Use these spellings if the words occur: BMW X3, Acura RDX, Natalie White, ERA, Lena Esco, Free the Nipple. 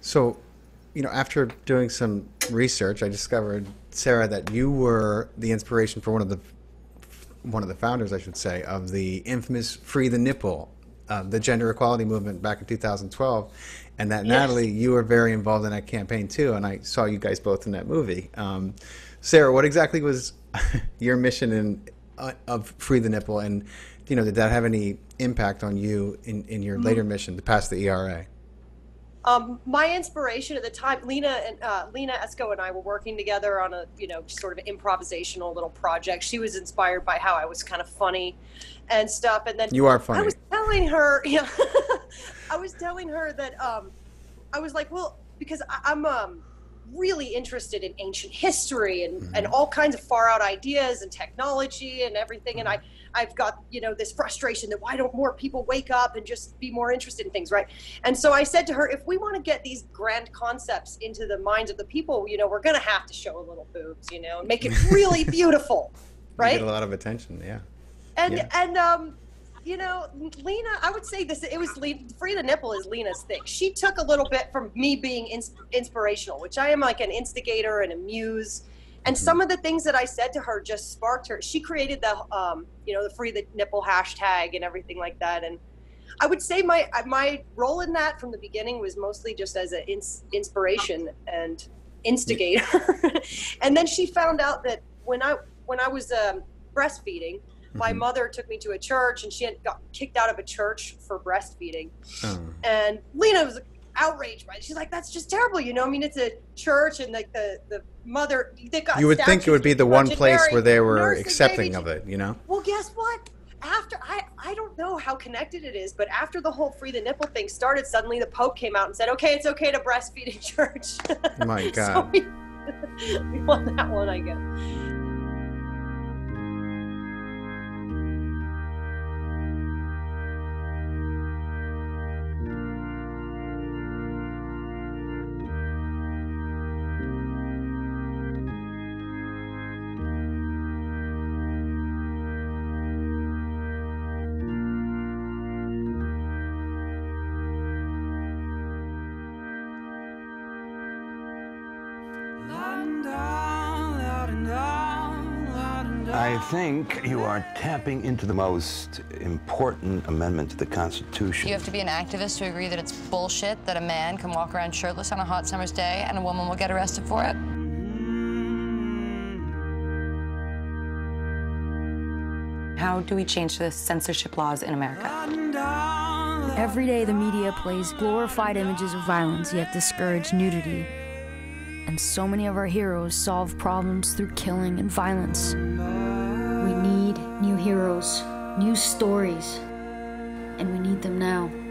So, you know, after doing some research, I discovered, Sarah, that you were the inspiration for one of the founders, I should say, of the infamous Free the Nipple, the gender equality movement back in 2012, and that, yes, Natalie, you were very involved in that campaign too, and I saw you guys both in that movie. Sarah, what exactly was your mission of Free the Nipple, and, you know, did that have any impact on you in your later mission to pass the ERA? My inspiration at the time, Lena Esco and I were working together on a, you know, sort of improvisational little project. She was inspired by how I was kind of funny and stuff. And then you are funny. I was telling her, yeah, I was telling her that I was like, well, because I'm really interested in ancient history and, and all kinds of far out ideas and technology and everything. And I've got, you know, this frustration that why don't more people wake up and just be more interested in things, right? And so I said to her, if we want to get these grand concepts into the minds of the people, you know, we're going to have to show a little boobs, you know, and make it really beautiful, right? You get a lot of attention, yeah. And, yeah, and you know, Lena, I would say this, it was, Free the Nipple is Lena's thing. She took a little bit from me being inspirational, which I am like an instigator and a muse. And some of the things that I said to her just sparked her. She created the, you know, the Free the Nipple hashtag and everything like that. And I would say my role in that from the beginning was mostly just as an inspiration and instigator. And then she found out that when I was breastfeeding, my mother took me to a church, and she had got kicked out of a church for breastfeeding. And Lena was outraged by it. She's like, that's just terrible, you know, I mean, it's a church, and like the mother, they got, you would think it would be the one place where they were accepting of it, you know. Well, guess what, after I don't know how connected it is, but after the whole Free the Nipple thing started, suddenly the Pope came out and said, okay, it's okay to breastfeed in church. My God. So we won that one, I guess. I think you are tapping into the most important amendment to the Constitution. You have to be an activist to agree that it's bullshit that a man can walk around shirtless on a hot summer's day and a woman will get arrested for it. How do we change the censorship laws in America? Every day the media plays glorified images of violence, yet discourage nudity. And so many of our heroes solve problems through killing and violence. We need new heroes, new stories, and we need them now.